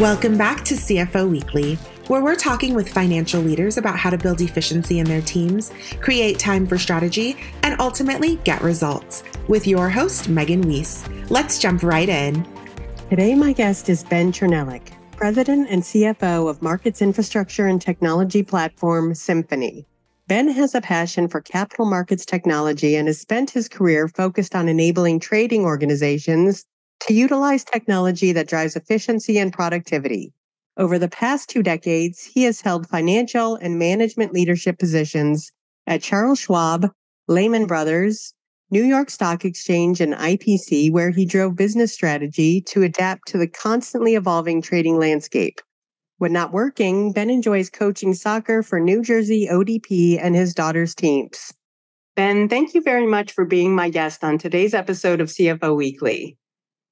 Welcome back to CFO Weekly, where we're talking with financial leaders about how to build efficiency in their teams, create time for strategy, and ultimately get results. With your host, Megan Weis. Let's jump right in. Today, my guest is Ben Chrnelich, President and CFO of markets infrastructure and technology platform, Symphony. Ben has a passion for capital markets technology and has spent his career focused on enabling trading organizations to utilize technology that drives efficiency and productivity. Over the past 2 decades, he has held financial and management leadership positions at Charles Schwab, Lehman Brothers, New York Stock Exchange, and IPC, where he drove business strategy to adapt to the constantly evolving trading landscape. When not working, Ben enjoys coaching soccer for New Jersey ODP and his daughter's teams. Ben, thank you very much for being my guest on today's episode of CFO Weekly.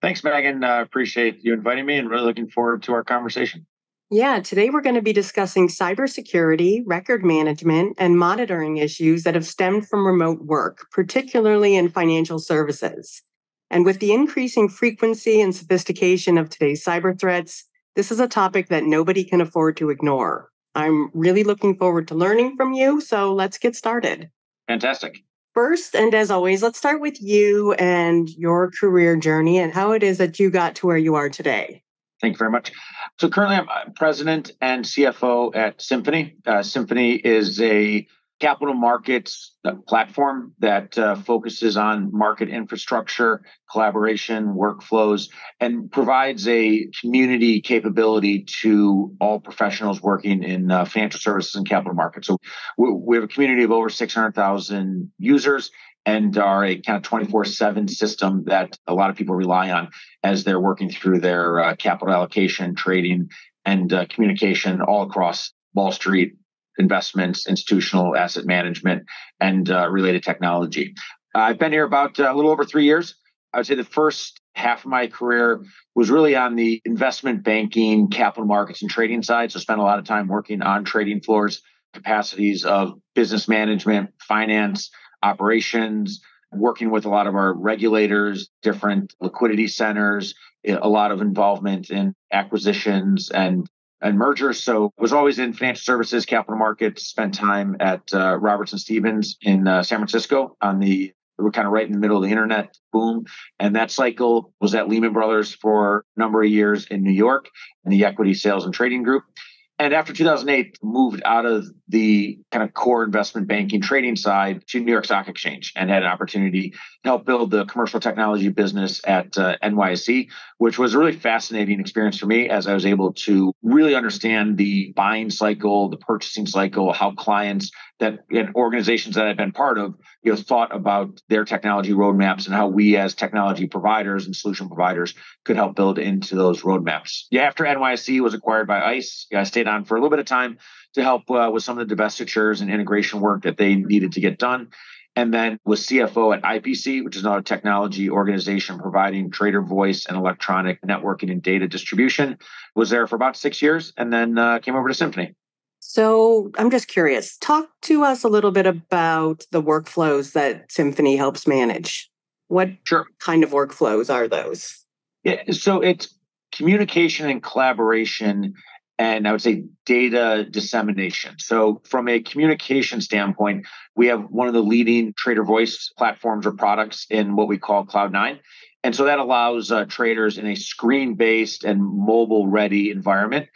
Thanks, Megan. Appreciate you inviting me and really looking forward to our conversation. Yeah, today we're going to be discussing cybersecurity, record management, and monitoring issues that have stemmed from remote work, particularly in financial services. And with the increasing frequency and sophistication of today's cyber threats, this is a topic that nobody can afford to ignore. I'm really looking forward to learning from you, so let's get started. Fantastic. First, and as always, let's start with you and your career journey and how it is that you got to where you are today. Thank you very much. So currently I'm president and CFO at Symphony. Symphony is a capital markets platform that focuses on market infrastructure, collaboration, workflows, and provides a community capability to all professionals working in financial services and capital markets. So we have a community of over 600,000 users and are a kind of 24/7 system that a lot of people rely on as they're working through their capital allocation, trading, and communication all across Wall Street, investments, institutional asset management, and related technology. I've been here about a little over 3 years. I would say the first half of my career was really on the investment banking, capital markets, and trading side. So spent a lot of time working on trading floors, capacities of business management, finance, operations, working with a lot of our regulators, different liquidity centers, a lot of involvement in acquisitions and mergers. So I was always in financial services, capital markets, spent time at Robertson Stephens in San Francisco on the, we're kind of right in the middle of the internet boom. And that cycle was at Lehman Brothers for a number of years in New York in the equity sales and trading group. And after 2008, moved out of the kind of core investment banking trading side to New York Stock Exchange and had an opportunity to help build the commercial technology business at NYSE, which was a really fascinating experience for me as I was able to really understand the buying cycle, the purchasing cycle, how clients that and organizations that I've been part of, you know, thought about their technology roadmaps and how we as technology providers and solution providers could help build into those roadmaps. Yeah, after NYSE was acquired by ICE, I stayed on for a little bit of time to help with some of the divestitures and integration work that they needed to get done. And then was CFO at IPC, which is now a technology organization providing trader voice and electronic networking and data distribution. Was there for about 6 years and then came over to Symphony. So I'm just curious, talk to us a little bit about the workflows that Symphony helps manage. What kind of workflows are those? Yeah, so it's communication and collaboration, and I would say data dissemination. So from a communication standpoint, we have one of the leading trader voice platforms or products in what we call Cloud9. And so that allows traders in a screen-based and mobile-ready environment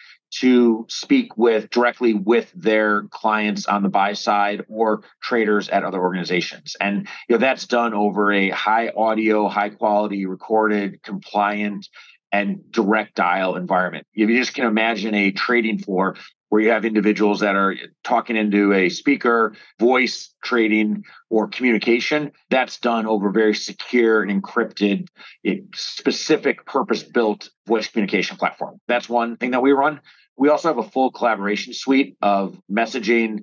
to speak with directly with their clients on the buy side or traders at other organizations. And you know, that's done over a high audio, high quality, recorded, compliant, and direct dial environment. If you just can imagine a trading floor where you have individuals that are talking into a speaker, voice trading, or communication, that's done over very secure and encrypted, specific purpose-built voice communication platform. That's one thing that we run. We also have a full collaboration suite of messaging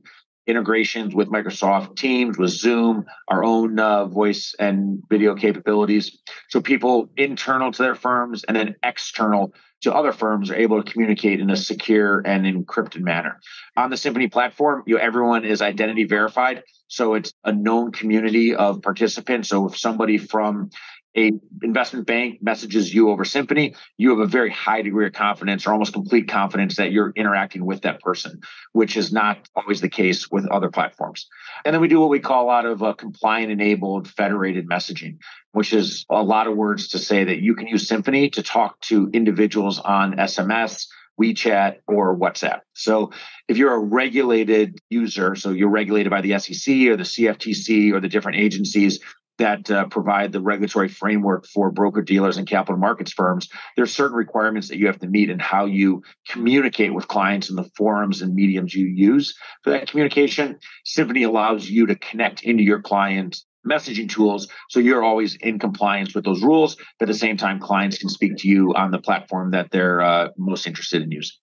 integrations with Microsoft Teams, with Zoom, our own voice and video capabilities. So people internal to their firms and then external to other firms are able to communicate in a secure and encrypted manner. On the Symphony platform, you know, everyone is identity verified. So it's a known community of participants. So if somebody from an investment bank messages you over Symphony, you have a very high degree of confidence or almost complete confidence that you're interacting with that person, which is not always the case with other platforms. And then we do what we call a lot of compliant-enabled federated messaging, which is a lot of words to say that you can use Symphony to talk to individuals on SMS, WeChat, or WhatsApp. So if you're a regulated user, so you're regulated by the SEC or the CFTC or the different agencies that provide the regulatory framework for broker-dealers and capital markets firms, there are certain requirements that you have to meet in how you communicate with clients and the forums and mediums you use for that communication. Symphony allows you to connect into your client's messaging tools, so you're always in compliance with those rules, but at the same time, clients can speak to you on the platform that they're most interested in using.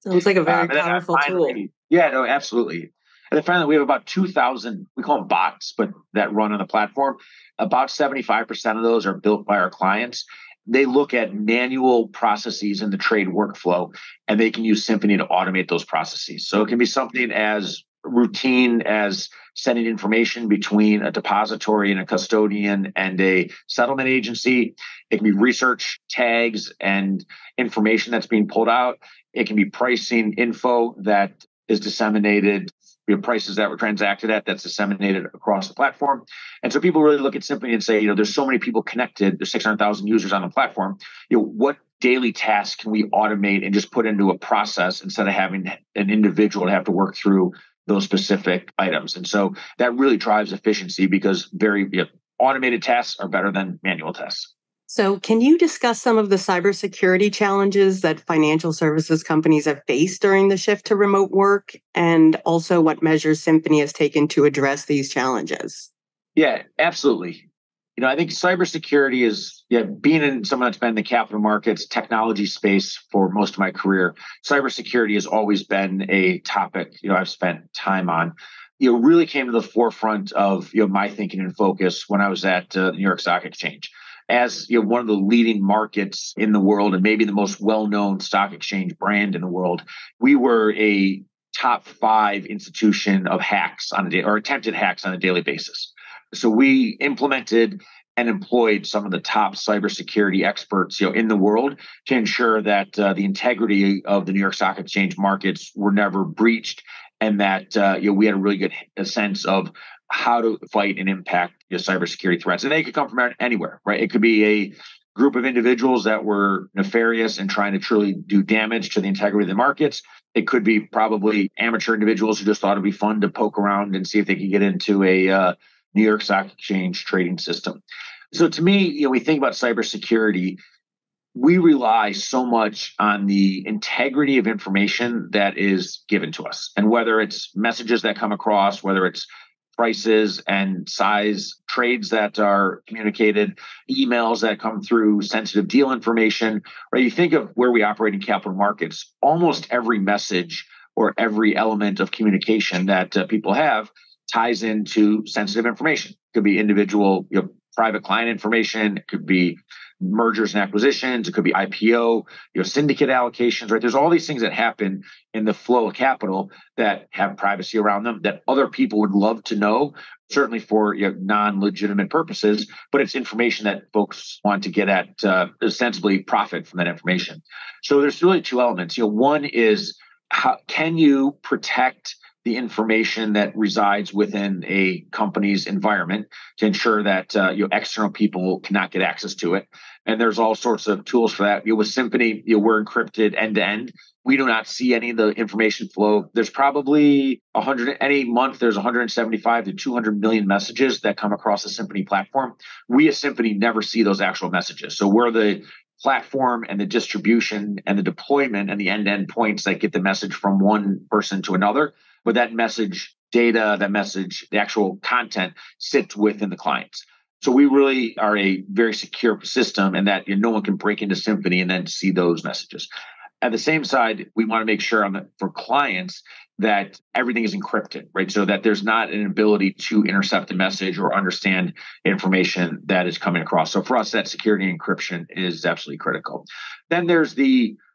Sounds like a very powerful tool. Yeah, no, absolutely. And then finally, we have about 2,000, we call them bots, but that run on the platform. About 75% of those are built by our clients. They look at manual processes in the trade workflow, and they can use Symphony to automate those processes. So it can be something as routine as sending information between a depository and a custodian and a settlement agency. It can be research tags and information that's being pulled out. It can be pricing info that is disseminated, you know, prices that were transacted at, that's disseminated across the platform. And so people really look at Symphony and say, you know, there's so many people connected, there's 600,000 users on the platform. You know, what daily tasks can we automate and just put into a process instead of having an individual have to work through those specific items? And so that really drives efficiency because automated tasks are better than manual tasks. So can you discuss some of the cybersecurity challenges that financial services companies have faced during the shift to remote work, and also what measures Symphony has taken to address these challenges? Yeah, absolutely. You know, I think cybersecurity is, being in someone that's been in the capital markets technology space for most of my career, cybersecurity has always been a topic, I've spent time on. Really came to the forefront of, my thinking and focus when I was at the New York Stock Exchange. As one of the leading markets in the world and maybe the most well-known stock exchange brand in the world, we were a top 5 institution of hacks on a day, or attempted hacks on a daily basis. So we implemented and employed some of the top cybersecurity experts, in the world to ensure that the integrity of the New York Stock Exchange markets were never breached, and that we had a really good sense of how to fight and impact cybersecurity threats. And they could come from anywhere, right? It could be a group of individuals that were nefarious and trying to truly do damage to the integrity of the markets. It could be probably amateur individuals who just thought it'd be fun to poke around and see if they could get into a New York Stock Exchange trading system. So to me, we think about cybersecurity, we rely so much on the integrity of information that is given to us. And whether it's messages that come across, whether it's prices and size trades that are communicated, emails that come through, sensitive deal information, right? You think of where we operate in capital markets, almost every message or every element of communication that people have ties into sensitive information. It could be individual, private client information. It could be mergers and acquisitions. It could be IPO, syndicate allocations, right? There's all these things that happen in the flow of capital that have privacy around them that other people would love to know, certainly for non-legitimate purposes, but it's information that folks want to get at, ostensibly profit from that information. So there's really two elements. One is, how can you protect the information that resides within a company's environment to ensure that external people cannot get access to it? And there's all sorts of tools for that. With Symphony, we're encrypted end to end. We do not see any of the information flow. There's probably any month, there's 175 to 200 million messages that come across the Symphony platform. We as Symphony never see those actual messages. So we're the platform and the distribution and the deployment and the end-to-end points that get the message from one person to another. But that message data, that message, the actual content sits within the clients. So we really are a very secure system, and that no one can break into Symphony and then see those messages. At the same side, we want to make sure for clients that everything is encrypted, right? So that there's not an ability to intercept a message or understand information that is coming across. So for us, that security encryption is absolutely critical. Then there's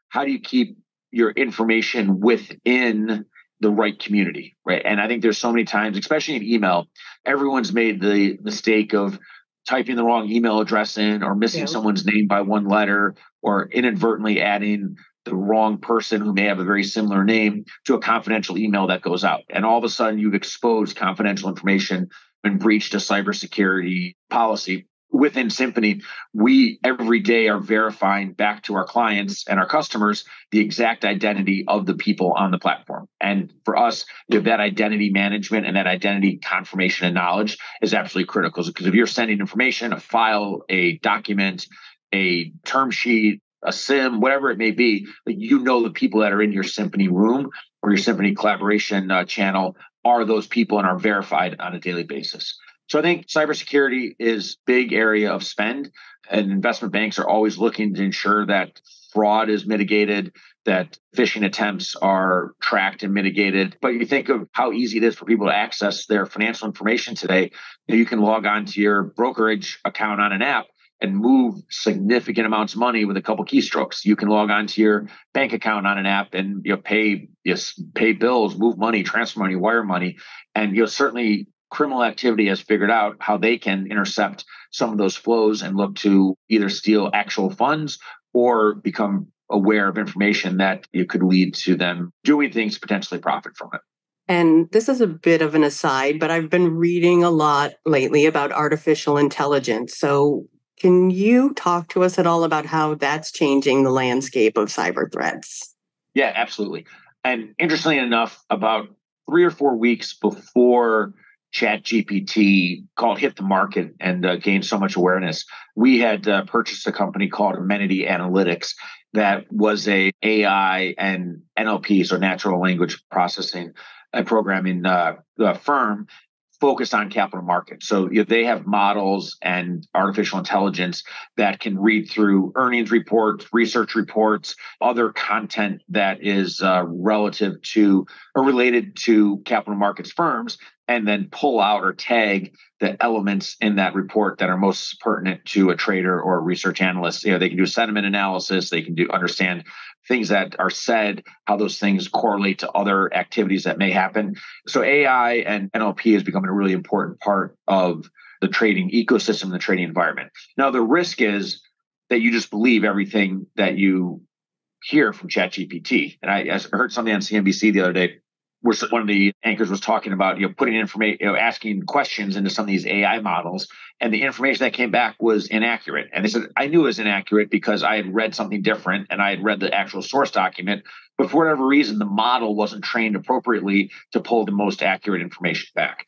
how do you keep your information within the right community, right? And I think there's so many times, especially in email, everyone's made the mistake of typing the wrong email address in, or missing someone's name by one letter, or inadvertently adding the wrong person who may have a very similar name to a confidential email that goes out. And all of a sudden, you've exposed confidential information and breached a cybersecurity policy. Within Symphony, we every day are verifying back to our clients and our customers the exact identity of the people on the platform. And for us, that identity management and that identity confirmation and knowledge is absolutely critical. Because if you're sending information, a file, a document, a term sheet, a SIM, whatever it may be, you know the people that are in your Symphony room or your Symphony collaboration channel are those people and are verified on a daily basis. So I think cybersecurity is a big area of spend, and investment banks are always looking to ensure that fraud is mitigated, that phishing attempts are tracked and mitigated. But you think of how easy it is for people to access their financial information today. You can log on to your brokerage account on an app and move significant amounts of money with a couple keystrokes. You can log on to your bank account on an app and pay bills, move money, transfer money, wire money, and certainly criminal activity has figured out how they can intercept some of those flows and look to either steal actual funds or become aware of information that it could lead to them doing things to potentially profit from it. And this is a bit of an aside, but I've been reading a lot lately about artificial intelligence. So can you talk to us at all about how that's changing the landscape of cyber threats? Yeah, absolutely. And interestingly enough, about 3 or 4 weeks before ChatGPT hit the market and gained so much awareness, we had purchased a company called Amenity Analytics that was an AI and NLP, so natural language processing and programming firm focused on capital markets. So they have models and artificial intelligence that can read through earnings reports, research reports, other content that is relative to or related to capital markets firms, and then pull out or tag the elements in that report that are most pertinent to a trader or a research analyst. They can do sentiment analysis. They can understand things that are said, how those things correlate to other activities that may happen. So AI and NLP is becoming a really important part of the trading ecosystem, the trading environment. Now, the risk is that you just believe everything that you hear from ChatGPT. And I heard something on CNBC the other day, where one of the anchors was talking about putting information, asking questions into some of these AI models, and the information that came back was inaccurate. And they said, I knew it was inaccurate because I had read something different and I had read the actual source document, but for whatever reason, the model wasn't trained appropriately to pull the most accurate information back.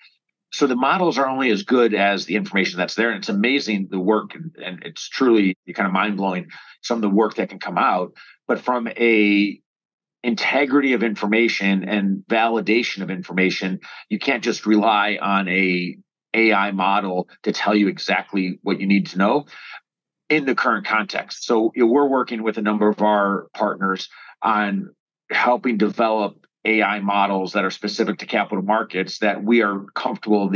So the models are only as good as the information that's there. And it's amazing the work, and it's truly kind of mind-blowing some of the work that can come out. But from a integrity of information and validation of information, you can't just rely on a AI model to tell you exactly what you need to know in the current context. So we're working with a number of our partners on helping develop AI models that are specific to capital markets that we are comfortable of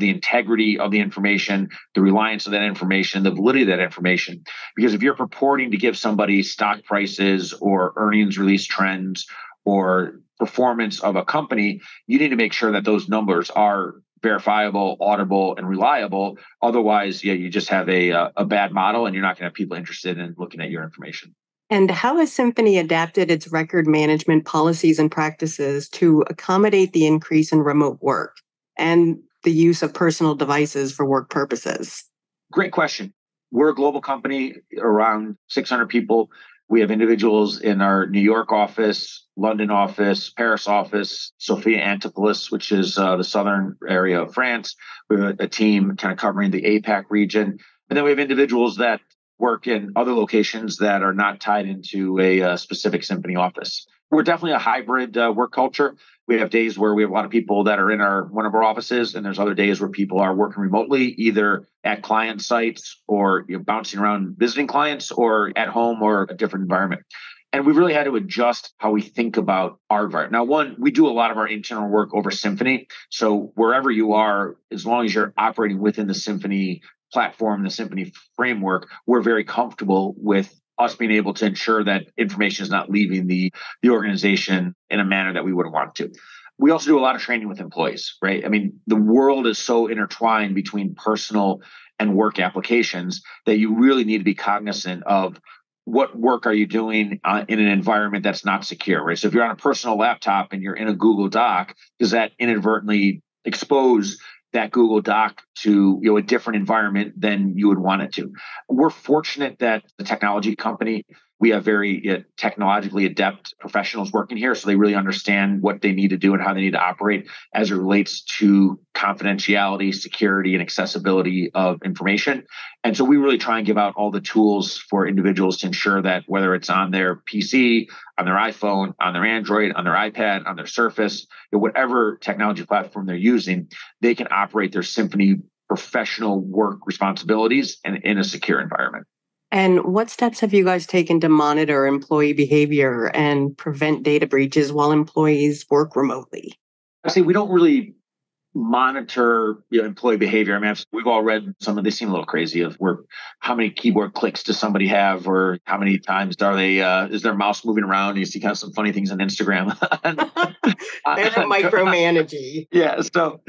the integrity of the information, the reliance of that information, the validity of that information. Because if you're purporting to give somebody stock prices or earnings release trends or performance of a company, you need to make sure that those numbers are verifiable, auditable, and reliable. Otherwise, you just have a bad model and you're not going to have people interested in looking at your information. And how has Symphony adapted its record management policies and practices to accommodate the increase in remote work and the use of personal devices for work purposes? Great question. We're a global company, around 600 people. We have individuals in our New York office, London office, Paris office, Sophia Antipolis, which is the southern area of France. We have a team kind of covering the APAC region. And then we have individuals that work in other locations that are not tied into a specific Symphony office. We're definitely a hybrid work culture. We have days where we have a lot of people that are in one of our offices, and there's other days where people are working remotely, either at client sites or bouncing around visiting clients, or at home or a different environment. And we really had to adjust how we think about our environment. Now, one, we do a lot of our internal work over Symphony. So wherever you are, as long as you're operating within the Symphony platform, the Symphony framework, we're very comfortable with us being able to ensure that information is not leaving the organization in a manner that we wouldn't want to. We also do a lot of training with employees, right? I mean, the world is so intertwined between personal and work applications, that you really need to be cognizant of what work are you doing in an environment that's not secure, right? So if you're on a personal laptop and you're in a Google Doc, does that inadvertently expose that Google Doc to, you know, a different environment than you would want it to? We're fortunate that the technology company, we have very technologically adept professionals working here. So they really understand what they need to do and how they need to operate as it relates to confidentiality, security, and accessibility of information. And so we really try and give out all the tools for individuals to ensure that whether it's on their PC, on their iPhone, on their Android, on their iPad, on their Surface, whatever technology platform they're using, they can operate their Symphony professional work responsibilities and in a secure environment. And what steps have you guys taken to monitor employee behavior and prevent data breaches while employees work remotely? I see, we don't really monitor employee behavior. I mean, we've all read some of, they seem a little crazy of where, how many keyboard clicks does somebody have, or how many times are they, is their mouse moving around? And you see kind of some funny things on Instagram. They're micromanaging. Yeah. So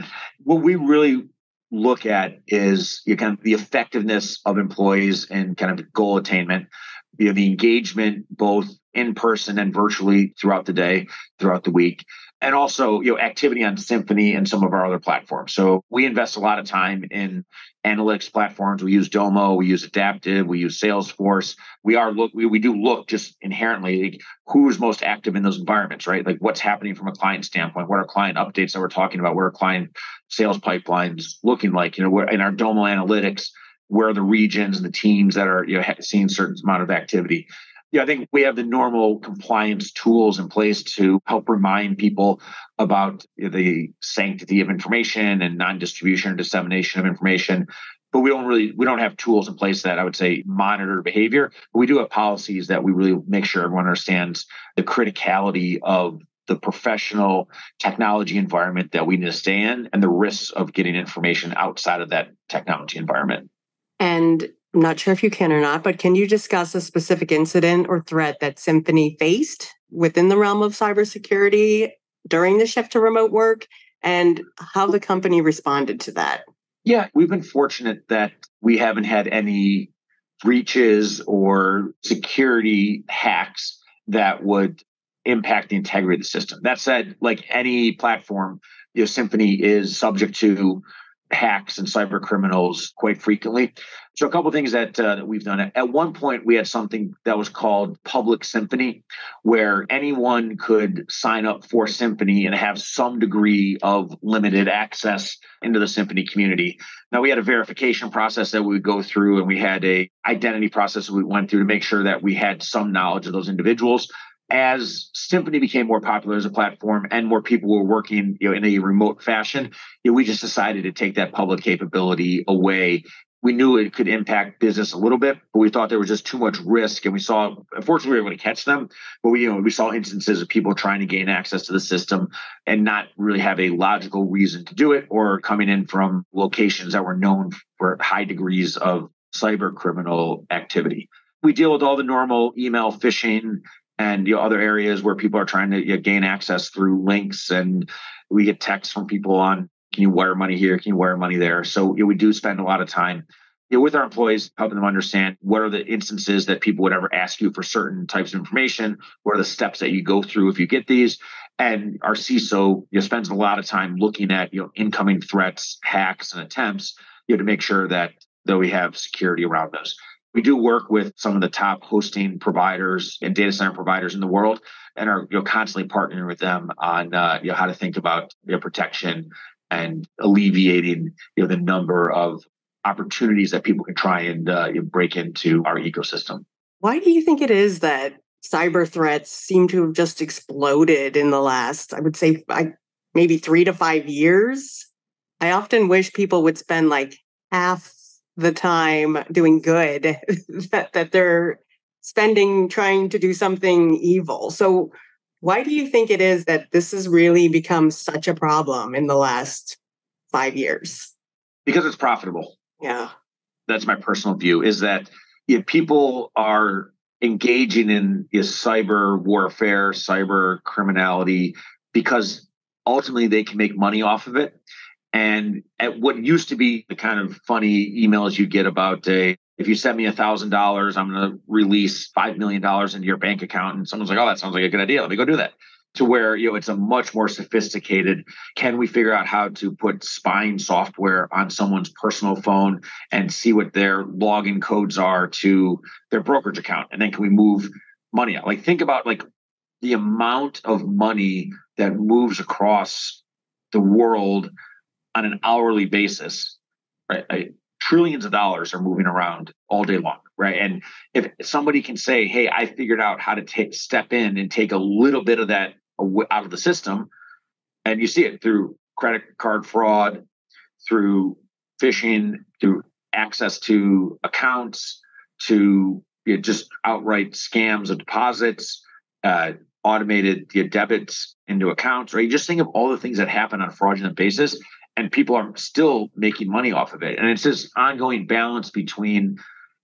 what we really look at is kind of the effectiveness of employees and kind of goal attainment, the engagement both in person and virtually throughout the day, throughout the week, and also activity on Symphony and some of our other platforms. So we invest a lot of time in analytics platforms. We use Domo, we use Adaptive, we use Salesforce. We do look just inherently like who is most active in those environments, right? Like what's happening from a client standpoint, what are client updates that we're talking about, what are client sales pipelines looking like? We're in our Domo analytics, where are the regions and the teams that are seeing a certain amount of activity. I think we have the normal compliance tools in place to help remind people about the sanctity of information and non-distribution or dissemination of information. But we don't have tools in place that I would say monitor behavior. But we do have policies that we really make sure everyone understands the criticality of the professional technology environment that we need to stay in and the risks of getting information outside of that technology environment. And I'm not sure if you can or not, but can you discuss a specific incident or threat that Symphony faced within the realm of cybersecurity during the shift to remote work and how the company responded to that? Yeah, we've been fortunate that we haven't had any breaches or security hacks that would impact the integrity of the system. That said, like any platform, Symphony is subject to hacks and cyber criminals quite frequently. So a couple of things that we've done. At one point, we had something that was called Public Symphony, where anyone could sign up for Symphony and have some degree of limited access into the Symphony community. Now, we had a verification process that we would go through, and we had an identity process that we went through to make sure that we had some knowledge of those individuals. As Symphony became more popular as a platform and more people were working in a remote fashion, we just decided to take that public capability away. We knew it could impact business a little bit, but we thought there was just too much risk. And we saw, unfortunately, we were able to catch them, but we saw instances of people trying to gain access to the system and not really have a logical reason to do it, or coming in from locations that were known for high degrees of cyber criminal activity. We deal with all the normal email phishing and other areas where people are trying to gain access through links. And we get texts from people on, can you wire money here? Can you wire money there? So we do spend a lot of time with our employees, helping them understand what are the instances that people would ever ask you for certain types of information, what are the steps that you go through if you get these. And our CISO spends a lot of time looking at incoming threats, hacks, and attempts to make sure that we have security around those. We do work with some of the top hosting providers and data center providers in the world, and are constantly partnering with them on how to think about protection and alleviating the number of opportunities that people can try and break into our ecosystem. Why do you think it is that cyber threats seem to have just exploded in the last, I would say, maybe 3 to 5 years? I often wish people would spend like half the time doing good that they're spending trying to do something evil. So why do you think it is that this has really become such a problem in the last 5 years? Because it's profitable. Yeah. That's my personal view, is that if people are engaging in cyber warfare, cyber criminality, because ultimately they can make money off of it. And at what used to be the kind of funny emails you get about if you send me $1,000, I'm going to release $5 million into your bank account. And someone's like, oh, that sounds like a good idea. Let me go do that. To where, you know, it's a much more sophisticated, can we figure out how to put spying software on someone's personal phone and see what their login codes are to their brokerage account? And then can we move money out? Like, think about like the amount of money that moves across the world on an hourly basis, right? Trillions of dollars are moving around all day long, right? And if somebody can say, hey, I figured out how to step in and take a little bit of that out of the system, and you see it through credit card fraud, through phishing, through access to accounts, to just outright scams of deposits, automated debits into accounts, right? You just think of all the things that happen on a fraudulent basis. And people are still making money off of it. And it's this ongoing balance between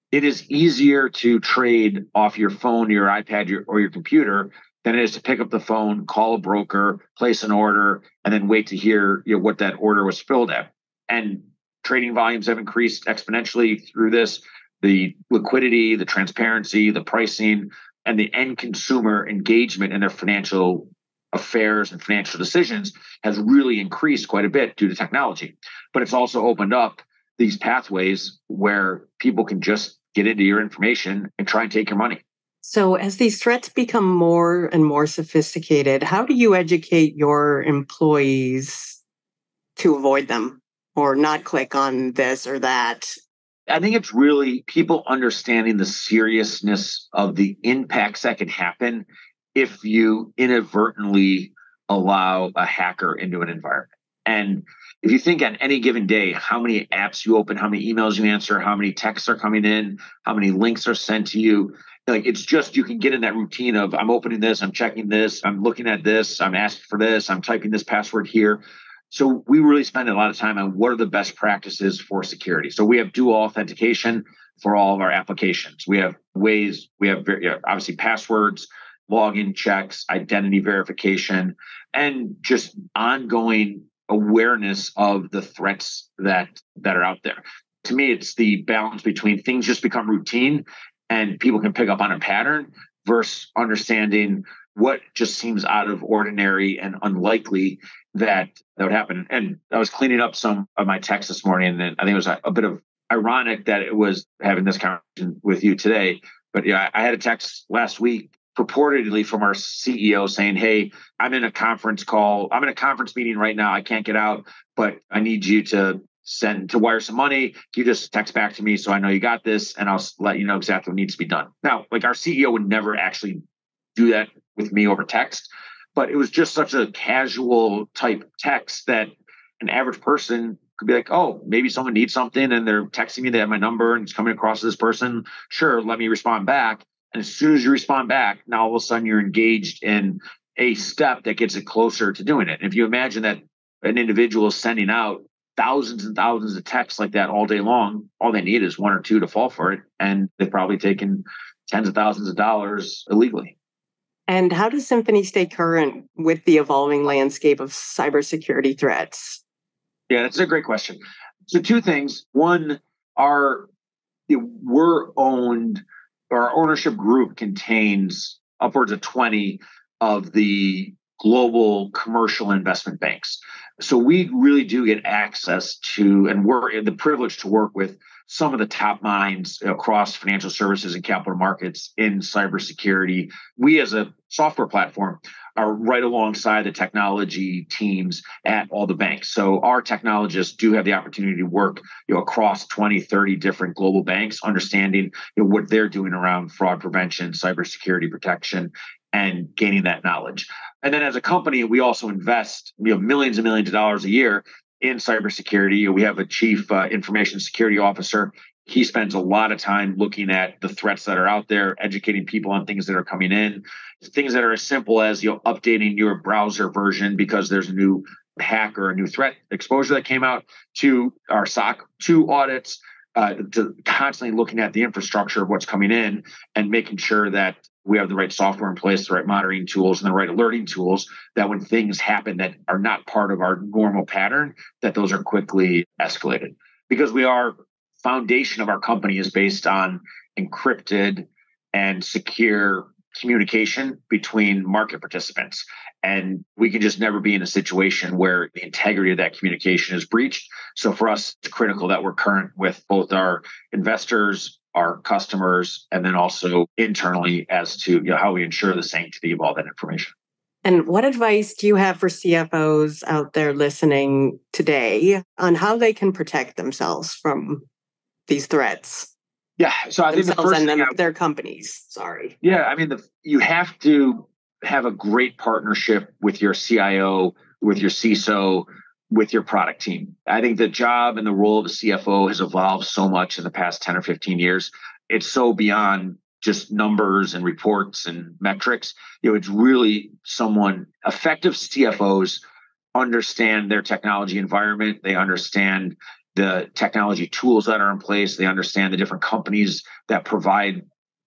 it is easier to trade off your phone, your iPad, or your computer than it is to pick up the phone, call a broker, place an order, and then wait to hear what that order was filled at. And trading volumes have increased exponentially through this. The liquidity, the transparency, the pricing, and the end consumer engagement in their financial affairs and financial decisions has really increased quite a bit due to technology. But it's also opened up these pathways where people can just get into your information and try and take your money. So as these threats become more and more sophisticated, how do you educate your employees to avoid them or not click on this or that? I think it's really people understanding the seriousness of the impacts that can happen if you inadvertently allow a hacker into an environment. And if you think on any given day, how many apps you open, how many emails you answer, how many texts are coming in, how many links are sent to you, like it's just, you can get in that routine of I'm opening this, I'm checking this, I'm looking at this, I'm asking for this, I'm typing this password here. So we really spend a lot of time on what are the best practices for security. So we have dual authentication for all of our applications. We have ways, we have obviously passwords, login checks, identity verification, and just ongoing awareness of the threats that are out there. To me, it's the balance between things just become routine and people can pick up on a pattern versus understanding what just seems out of ordinary and unlikely that would happen. And I was cleaning up some of my texts this morning, and I think it was a bit of ironic that it was having this conversation with you today. But yeah, I had a text last week purportedly from our CEO saying, hey, I'm in a conference meeting right now. I can't get out, but I need you to wire some money. You just text back to me so I know you got this, and I'll let you know exactly what needs to be done. Now, like, our CEO would never actually do that with me over text, but it was just such a casual type text that an average person could be like, oh, maybe someone needs something and they're texting me, they have my number and it's coming across to this person. Sure, let me respond back. And as soon as you respond back, now all of a sudden you're engaged in a step that gets it closer to doing it. And if you imagine that an individual is sending out thousands and thousands of texts like that all day long, all they need is one or two to fall for it. And they've probably taken tens of thousands of dollars illegally. And how does Symphony stay current with the evolving landscape of cybersecurity threats? Yeah, that's a great question. So two things. One, we're owned. Our ownership group contains upwards of 20 of the global commercial investment banks. So we really do get access to, and we're in the privilege to work with some of the top minds across financial services and capital markets in cybersecurity. We as a software platform are right alongside the technology teams at all the banks. So our technologists do have the opportunity to work across 20, 30 different global banks, understanding what they're doing around fraud prevention, cybersecurity protection, and gaining that knowledge. And then as a company, we also invest millions and millions of dollars a year in cybersecurity. We have a chief information security officer. He spends a lot of time looking at the threats that are out there, educating people on things that are coming in, things that are as simple as updating your browser version because there's a new hack or a new threat exposure that came out, to our SOC 2 audits, to constantly looking at the infrastructure of what's coming in and making sure that we have the right software in place, the right monitoring tools, and the right alerting tools, that when things happen that are not part of our normal pattern, that those are quickly escalated. Because we are, foundation of our company is based on encrypted and secure communication between market participants. And we can just never be in a situation where the integrity of that communication is breached. So for us, it's critical that we're current with both our investors, our customers, and then also internally as to how we ensure the sanctity of all that information. And what advice do you have for CFOs out there listening today on how they can protect themselves from these threats? Yeah, so I think the first thing, their companies. Sorry. Yeah, I mean, you have to have a great partnership with your CIO, with your CISO, with your product team. I think the job and the role of the CFO has evolved so much in the past 10 or 15 years. It's so beyond just numbers and reports and metrics. It's really effective CFOs understand their technology environment. They understand the technology tools that are in place. They understand the different companies that provide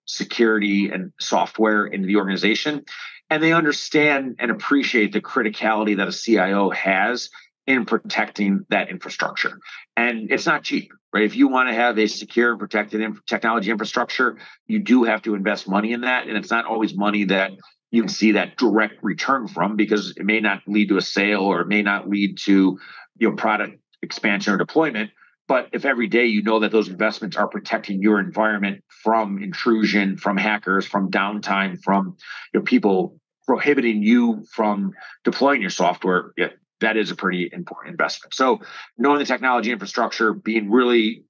security and software into the organization. And they understand and appreciate the criticality that a CIO has in protecting that infrastructure. And it's not cheap, right? If you want to have a secure and protected technology infrastructure, you do have to invest money in that. And it's not always money that you can see that direct return from, because it may not lead to a sale, or it may not lead to product expansion or deployment. But if every day you know that those investments are protecting your environment from intrusion, from hackers, from downtime, from people prohibiting you from deploying your software, that is a pretty important investment. So knowing the technology infrastructure, being really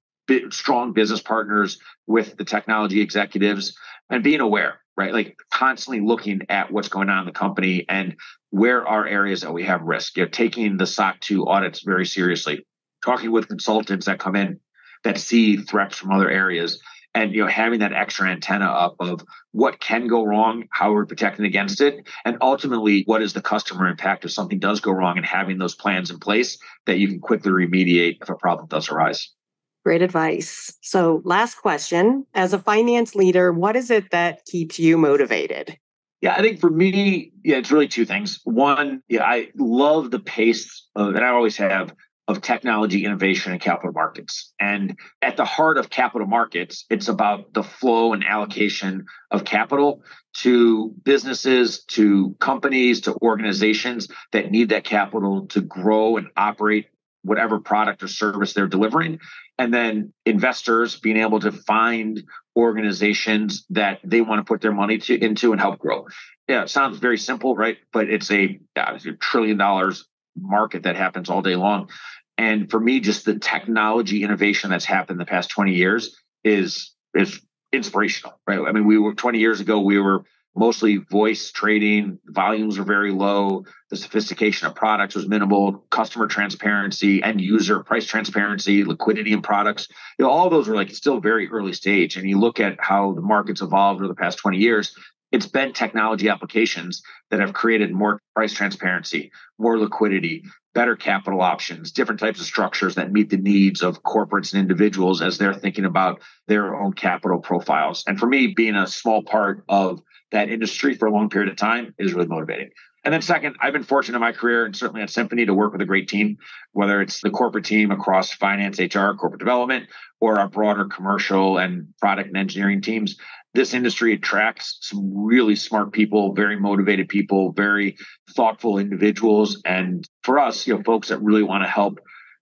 strong business partners with the technology executives, and being aware, right? Like constantly looking at what's going on in the company and where are areas that we have risk. Taking the SOC 2 audits very seriously, talking with consultants that come in that see threats from other areas, and having that extra antenna up of what can go wrong, how we're protecting against it, and ultimately what is the customer impact if something does go wrong, and having those plans in place that you can quickly remediate if a problem does arise. Great advice. So last question, as a finance leader, what is it that keeps you motivated? Yeah, I think for me, it's really two things. One, I love the pace that I always have of technology innovation and capital markets. And at the heart of capital markets, it's about the flow and allocation of capital to businesses, to companies, to organizations that need that capital to grow and operate whatever product or service they're delivering. And then investors being able to find organizations that they want to put their money into and help grow. Yeah, it sounds very simple, right? But it's a $1 trillion market that happens all day long. And for me, just the technology innovation that's happened the past 20 years is inspirational, right? I mean, 20 years ago, we were mostly voice trading. Volumes were very low. The sophistication of products was minimal. Customer transparency, end user price transparency, liquidity in products. All those were still very early stage. And you look at how the market's evolved over the past 20 years, it's been technology applications that have created more price transparency, more liquidity, better capital options, different types of structures that meet the needs of corporates and individuals as they're thinking about their own capital profiles. And for me, being a small part of that industry for a long period of time is really motivating. And then second, I've been fortunate in my career, and certainly at Symphony, to work with a great team, whether it's the corporate team across finance, HR, corporate development, or our broader commercial and product and engineering teams. This industry attracts some really smart people, very motivated people, very thoughtful individuals. And for us, folks that really want to help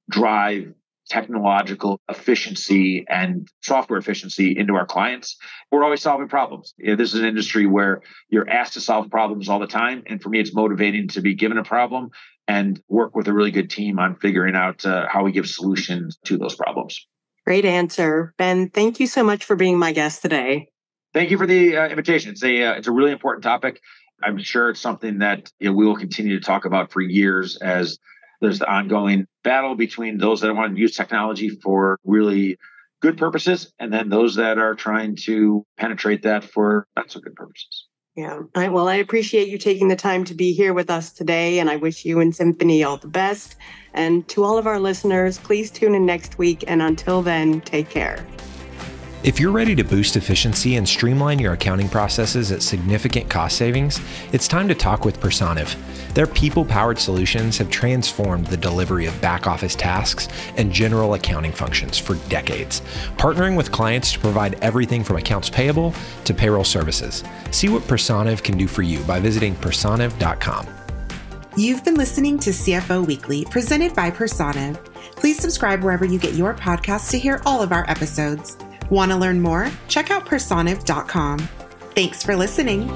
drive technological efficiency and software efficiency into our clients. We're always solving problems. This is an industry where you're asked to solve problems all the time. And for me, it's motivating to be given a problem and work with a really good team on figuring out how we give solutions to those problems. Great answer. Ben, thank you so much for being my guest today. Thank you for the invitation. It's a really important topic. I'm sure it's something that we will continue to talk about for years, as there's the ongoing battle between those that want to use technology for really good purposes and then those that are trying to penetrate that for not so good purposes. Yeah. All right. Well, I appreciate you taking the time to be here with us today, and I wish you and Symphony all the best. And to all of our listeners, please tune in next week. And until then, take care. If you're ready to boost efficiency and streamline your accounting processes at significant cost savings, it's time to talk with Personiv. Their people-powered solutions have transformed the delivery of back-office tasks and general accounting functions for decades, partnering with clients to provide everything from accounts payable to payroll services. See what Personiv can do for you by visiting personiv.com. You've been listening to CFO Weekly, presented by Personiv. Please subscribe wherever you get your podcasts to hear all of our episodes. Want to learn more? Check out Personiv.com. Thanks for listening.